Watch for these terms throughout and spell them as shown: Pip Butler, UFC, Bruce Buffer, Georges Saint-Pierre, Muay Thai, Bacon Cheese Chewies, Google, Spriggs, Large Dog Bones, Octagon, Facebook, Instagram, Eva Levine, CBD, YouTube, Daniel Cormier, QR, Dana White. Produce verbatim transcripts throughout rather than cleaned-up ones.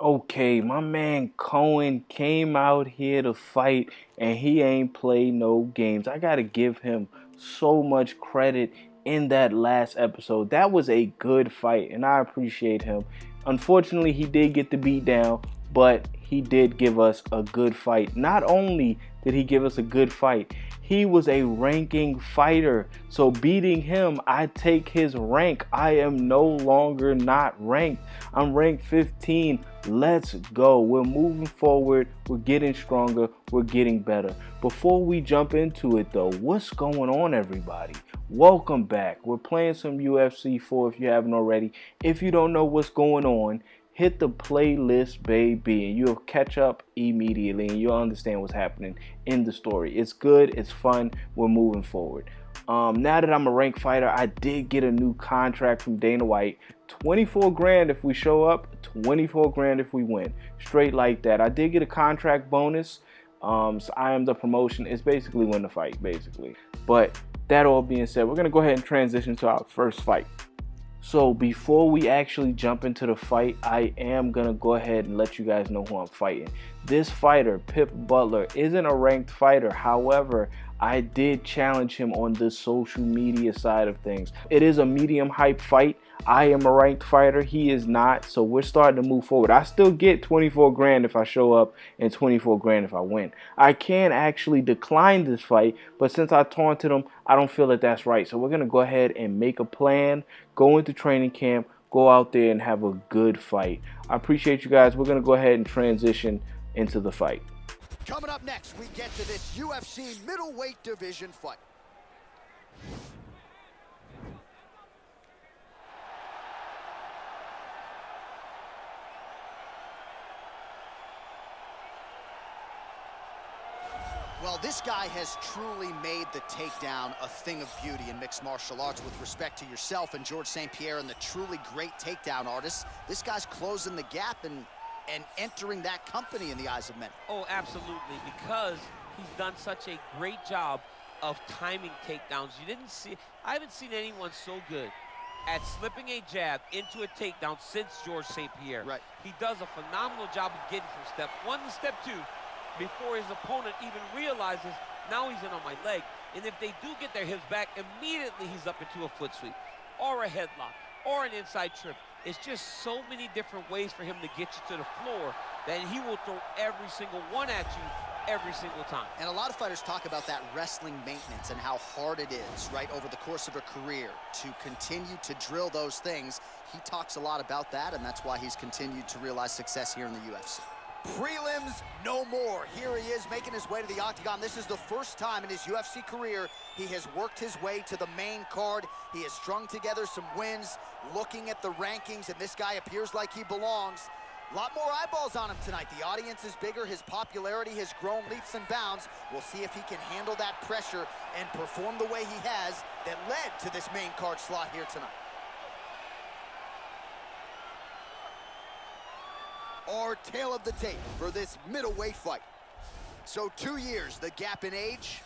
Okay, my man Cohen came out here to fight, and he ain't played no games. I gotta give him so much credit in that last episode. That was a good fight, and I appreciate him. Unfortunately, he did get the beat down, but he did give us a good fight. Not only did he give us a good fight, he was a ranking fighter. So beating him, I take his rank. I am no longer not ranked. I'm ranked fifteen. Let's go. We're moving forward. We're getting stronger. We're getting better. Before we jump into it, though, what's going on, everybody? Welcome back. We're playing some U F C four if you haven't already. If you don't know what's going on, hit the playlist, baby, and you'll catch up immediately, and you'll understand what's happening in the story. It's good. It's fun. We're moving forward. Um, now that I'm a ranked fighter, I did get a new contract from Dana White. twenty-four grand if we show up, twenty-four grand if we win. Straight like that. I did get a contract bonus. Um, so I am the promotion. It's basically win the fight, basically. But that all being said, we're going to go ahead and transition to our first fight. So before we actually jump into the fight, I am going to go ahead and let you guys know who I'm fighting. This fighter, Pip Butler, isn't a ranked fighter. However, I did challenge him on the social media side of things. It is a medium hype fight. I am a ranked fighter. He is not. So we're starting to move forward. I still get twenty-four grand if I show up and twenty-four grand if I win. I can actually decline this fight, but since I taunted him, I don't feel that that's right. So we're going to go ahead and make a plan, go into training camp, go out there and have a good fight. I appreciate you guys. We're going to go ahead and transition into the fight. Coming up next, we get to this U F C middleweight division fight. Well, this guy has truly made the takedown a thing of beauty in mixed martial arts. With respect to yourself and Georges Saint-Pierre and the truly great takedown artists, this guy's closing the gap and, and entering that company in the eyes of men. Oh, absolutely, because he's done such a great job of timing takedowns. You didn't see, I haven't seen anyone so good at slipping a jab into a takedown since Georges Saint-Pierre. Right. He does a phenomenal job of getting from step one to step two, before his opponent even realizes, now he's in on my leg. And if they do get their hips back, immediately he's up into a foot sweep, or a headlock, or an inside trip. It's just so many different ways for him to get you to the floor that he will throw every single one at you every single time. And a lot of fighters talk about that wrestling maintenance and how hard it is, right, over the course of a career to continue to drill those things. He talks a lot about that, and that's why he's continued to realize success here in the U F C. Prelims no more. Here he is making his way to the Octagon. This is the first time in his U F C career he has worked his way to the main card. He has strung together some wins, looking at the rankings, and this guy appears like he belongs. A lot more eyeballs on him tonight. The audience is bigger. His popularity has grown leaps and bounds. We'll see if he can handle that pressure and perform the way he has that led to this main card slot here tonight. Our tale of the tape for this middleweight fight. So two years, the gap in age,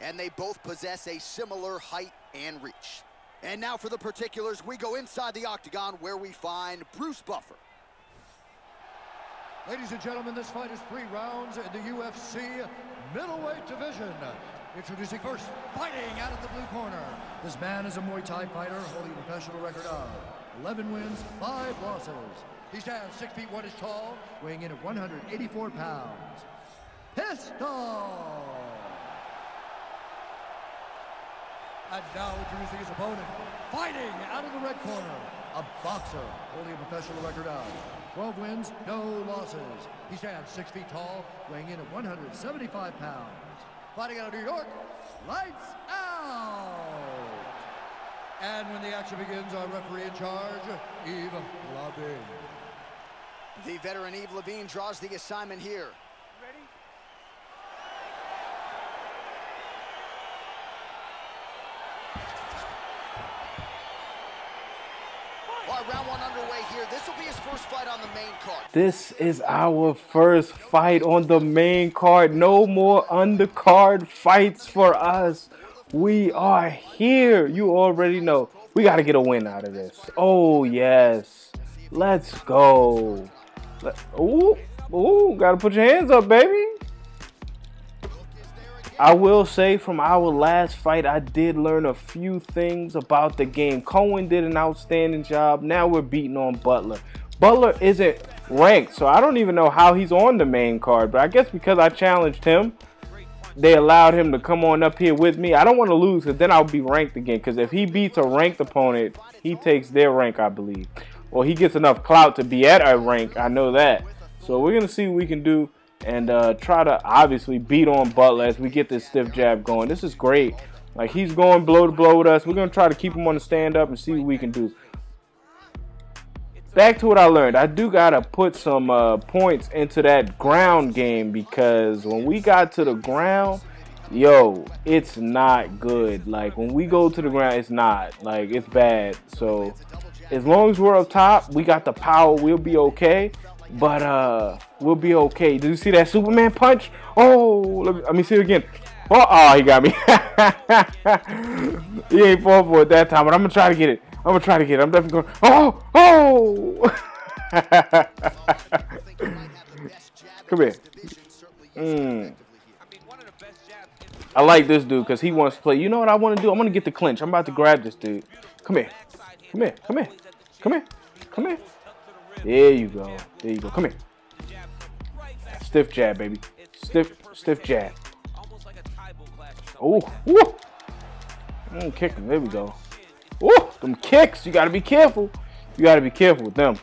and they both possess a similar height and reach. And now for the particulars, we go inside the Octagon where we find Bruce Buffer. Ladies and gentlemen, this fight is three rounds in the U F C middleweight division. Introducing first, fighting out of the blue corner. This man is a Muay Thai fighter holding a professional record of eleven wins, five losses. He stands six feet one inch tall, weighing in at one hundred eighty-four pounds. Pistol! And now introducing his opponent, fighting out of the red corner, a boxer holding a professional record of twelve wins, no losses. He stands six feet tall, weighing in at one hundred seventy-five pounds. Fighting out of New York, lights out! And when the action begins, our referee in charge, Eva Levine. The veteran Eva Levine draws the assignment here. Ready? All right, round one underway here. This will be his first fight on the main card. This is our first fight on the main card. No more undercard fights for us. We are here. You already know. We got to get a win out of this. Oh, yes. Let's go. Ooh, ooh, gotta put your hands up, baby. I will say from our last fight, I did learn a few things about the game. Cohen did an outstanding job. Now we're beating on Butler. Butler isn't ranked, so I don't even know how he's on the main card. But I guess because I challenged him, they allowed him to come on up here with me. I don't want to lose because then I'll be ranked again. Because if he beats a ranked opponent, he takes their rank, I believe. Or he gets enough clout to be at our rank. I know that. So we're going to see what we can do. And uh, try to obviously beat on Butler as we get this stiff jab going. This is great. Like, he's going blow to blow with us. We're going to try to keep him on the stand up and see what we can do. Back to what I learned. I do got to put some uh, points into that ground game, because when we got to the ground, yo, it's not good. Like, when we go to the ground, it's not. Like, it's bad. So, as long as we're up top, we got the power, we'll be okay. But uh, we'll be okay. Did you see that Superman punch? Oh, let me, let me see it again. Oh, oh, he got me. He ain't fall for it that time, but I'm gonna try to get it. I'm gonna try to get it. I'm definitely going. Oh, oh. Come here. Mm. I like this dude because he wants to play. You know what I want to do? I'm gonna get the clinch. I'm about to grab this dude. Come here. Come here. Come here. Come here. Come here. There you go. There you go. Come here. Stiff jab, baby. Stiff, stiff jab. Oh, woo. Mm, kick him. There we go. Oh, them kicks. You gotta be careful. You gotta be careful with them.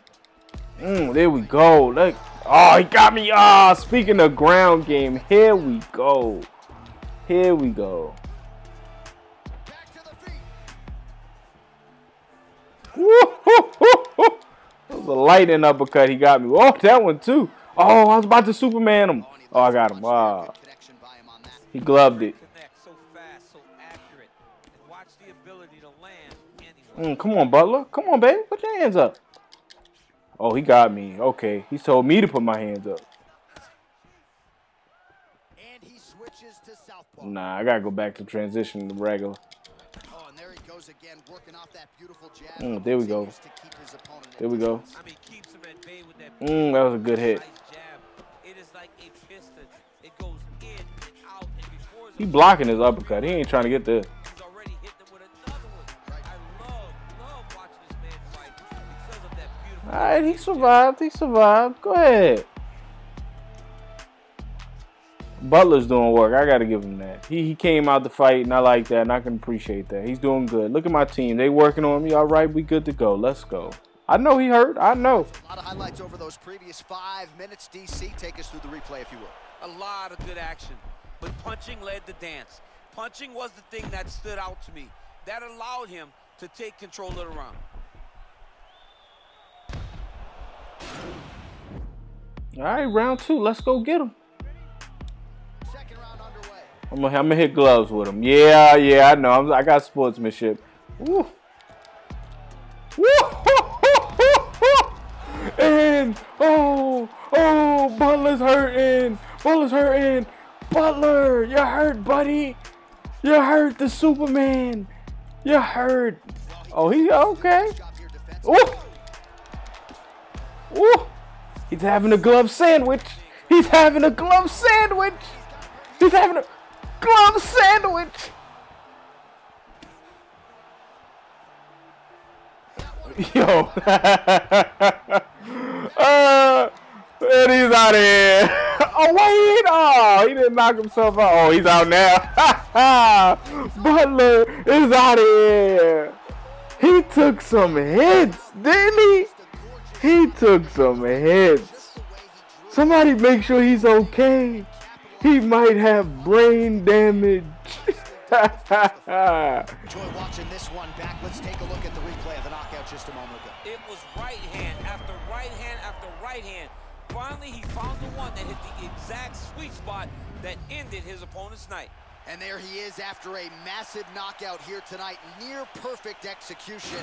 Mm, there we go. Look. Oh, he got me. Ah, oh, speaking of ground game, here we go. Here we go. Woo, woo, woo, woo. A lightning uppercut, he got me. Oh, that one too. Oh, I was about to Superman him. Oh, I got him. Wow. He gloved it. Mm, come on, Butler. Come on, baby. Put your hands up. Oh, he got me. Okay. He told me to put my hands up. Nah, I gotta go back to transition to regular. Again, working off that beautiful jab. Mm, there we go. There we go. Mm, that was a good hit. He blocking his uppercut. He ain't trying to get there. All right, he survived. He survived. Go ahead. Butler's doing work. I got to give him that. He, he came out the fight, and I like that, and I can appreciate that. He's doing good. Look at my team. They working on me. All right, we good to go. Let's go. I know he hurt. I know. A lot of highlights over those previous five minutes. D C, take us through the replay, if you will. A lot of good action, but punching led the dance. Punching was the thing that stood out to me. That allowed him to take control of the round. All right, round two. Let's go get him. I'm gonna, I'm gonna hit gloves with him. Yeah, yeah, I know. I'm, I got sportsmanship. Woo. Woo! And oh, oh, Butler's hurting. Butler's hurting. Butler, you're hurt, buddy. You're hurt, the Superman. You're hurt. Oh, he okay. Woo! Woo! He's having a glove sandwich. He's having a glove sandwich. He's having a glove sandwich. Yo. uh, and he's out of here. Oh, wait. Oh, he didn't knock himself out. Oh, he's out now. Butler is out of here. He took some hits, didn't he? He took some hits. Somebody make sure he's okay. He might have brain damage. Enjoy watching this one back. Let's take a look at the replay of the knockout just a moment ago. It was right hand after right hand after right hand. Finally, he found the one that hit the exact sweet spot that ended his opponent's night. And there he is after a massive knockout here tonight. Near perfect execution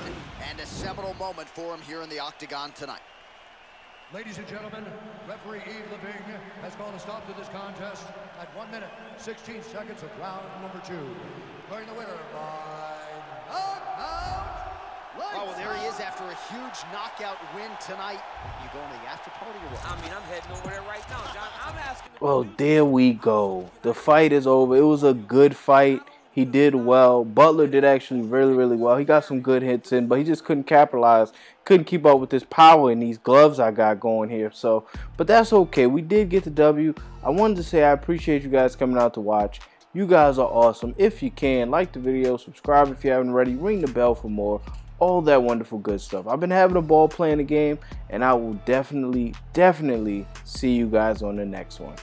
and a seminal moment for him here in the Octagon tonight. Ladies and gentlemen, referee Eva Levine has called a stop to this contest at one minute, sixteen seconds of round number two. Declaring the winner by knockout, Oh, well, there he is after a huge knockout win tonight. You going to the after party or what? I mean, I'm heading over there right now, John. I'm asking. Well, there we go. The fight is over. It was a good fight. He did well. Butler did actually really, really well. He got some good hits in, but he just couldn't capitalize. Couldn't keep up with this power and these gloves I got going here. So, but that's okay. We did get the W. I wanted to say I appreciate you guys coming out to watch. You guys are awesome. If you can, like the video, subscribe if you haven't already, ring the bell for more. All that wonderful good stuff. I've been having a ball playing the game, and I will definitely, definitely see you guys on the next one.